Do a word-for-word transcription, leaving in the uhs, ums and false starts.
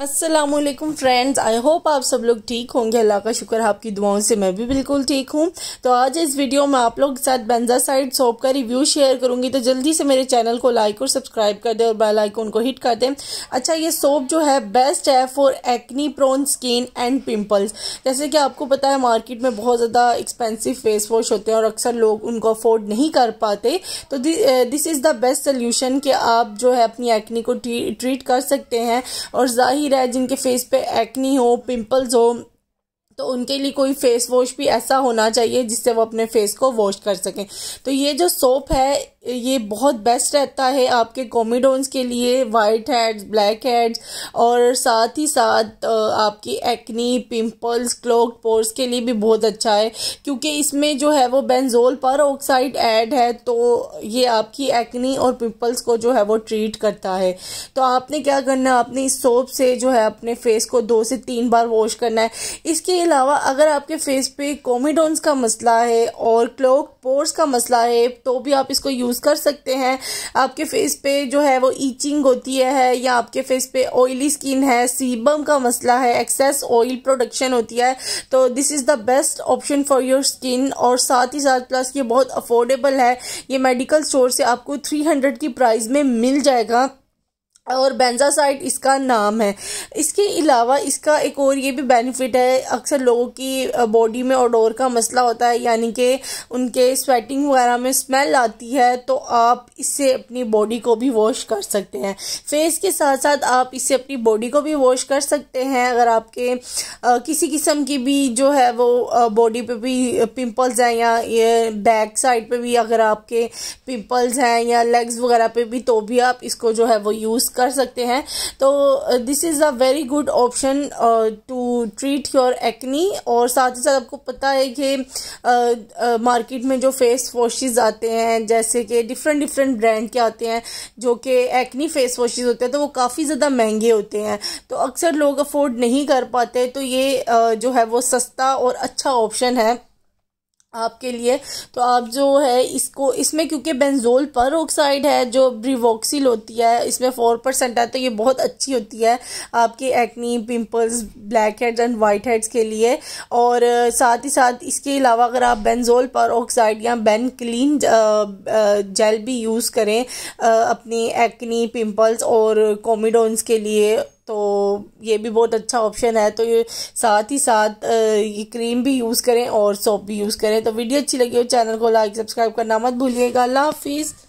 अस्सलामुअलैकुम friends, I hope आप सब लोग ठीक होंगे। अल्लाह का शुक्र आपकी दुआओं से मैं भी बिल्कुल ठीक हूँ। तो आज इस वीडियो में आप लोग के साथ बेंजासाइड सोप का रिव्यू शेयर करूँगी। तो जल्दी से मेरे चैनल को लाइक और सब्सक्राइब कर दें और बेल आइकन को हिट कर दें। अच्छा, ये सोप जो है बेस्ट है for acne prone skin and pimples. जैसे कि आपको पता है मार्केट में बहुत ज़्यादा एक्सपेंसिव फेस वॉश होते हैं और अक्सर लोग उनको अफोर्ड नहीं कर पाते। तो this is the best solution कि आप जो है अपनी एक्नी को ट्रीट कर सकते हैं। और जाहिर है जिनके फेस पे एक्नी हो, पिंपल्स हो, तो उनके लिए कोई फेस वॉश भी ऐसा होना चाहिए जिससे वो अपने फेस को वॉश कर सकें। तो ये जो सोप है ये बहुत बेस्ट रहता है आपके कोमिडोन्स के लिए, वाइट हेड्स, ब्लैक हेड्स, और साथ ही साथ आपकी एक्नी, पिंपल्स, क्लोग्ड पोर्स के लिए भी बहुत अच्छा है, क्योंकि इसमें जो है वो बेंजोल पेरोक्साइड ऐड है। तो ये आपकी एक्नी और पिंपल्स को जो है वो ट्रीट करता है। तो आपने क्या करना है, आपने इस सोप से जो है अपने फेस को दो से तीन बार वॉश करना है। इसके अलावा अगर आपके फेस पे कोमिडोन्स का मसला है और क्लोग्ड पोर्स का मसला है तो भी आप इसको यूज़ कर सकते हैं। आपके फेस पे जो है वो ईचिंग होती है या आपके फेस पे ऑयली स्किन है, सीबम का मसला है, एक्सेस ऑयल प्रोडक्शन होती है, तो this is the best option for your skin. और साथ ही साथ प्लस ये बहुत अफोर्डेबल है। ये मेडिकल स्टोर से आपको थ्री हंड्रेड की प्राइस में मिल जाएगा और बेंजासाइड इसका नाम है। इसके अलावा इसका एक और ये भी बेनिफिट है, अक्सर लोगों की बॉडी में ओडोर का मसला होता है, यानी कि उनके स्वेटिंग वगैरह में स्मेल आती है, तो आप इससे अपनी बॉडी को भी वॉश कर सकते हैं। फेस के साथ साथ आप इससे अपनी बॉडी को भी वॉश कर सकते हैं। अगर आपके आ, किसी किस्म की भी जो है वो बॉडी पे भी पिंपल्स हैं या ये बैक साइड पर भी अगर आपके पिंपल्स हैं या लेग्स वगैरह पर भी, तो भी आप इसको जो है वो यूज़ कर सकते हैं। तो this is a very good option to treat your acne. और साथ ही साथ आपको पता है कि मार्केट uh, uh, में जो फेस वॉशेस आते हैं, जैसे कि डिफरेंट डिफरेंट ब्रांड के आते हैं जो कि एक्नी फेस वॉशेस होते हैं, तो वो काफ़ी ज़्यादा महंगे होते हैं, तो अक्सर लोग अफोर्ड नहीं कर पाते। तो ये uh, जो है वो सस्ता और अच्छा ऑप्शन है आपके लिए। तो आप जो है इसको, इसमें क्योंकि बेंजोल पेरोक्साइड है जो रिवॉक्सिल होती है, इसमें फोर परसेंट है, तो ये बहुत अच्छी होती है आपके acne, pimples, blackheads and whiteheads के लिए। और साथ ही साथ इसके अलावा अगर आप बेंजोल पेरोक्साइड या बेन क्लीन जेल भी यूज़ करें अपनी एक्नी, पिंपल्स और कोमिडोन्स के लिए, तो ये भी बहुत अच्छा ऑप्शन है। तो ये साथ ही साथ ये क्रीम भी यूज़ करें और सोप भी यूज़ करें। तो वीडियो अच्छी लगी हो चैनल को लाइक, सब्सक्राइब करना मत भूलिएगा। अल्लाह हाफिज़।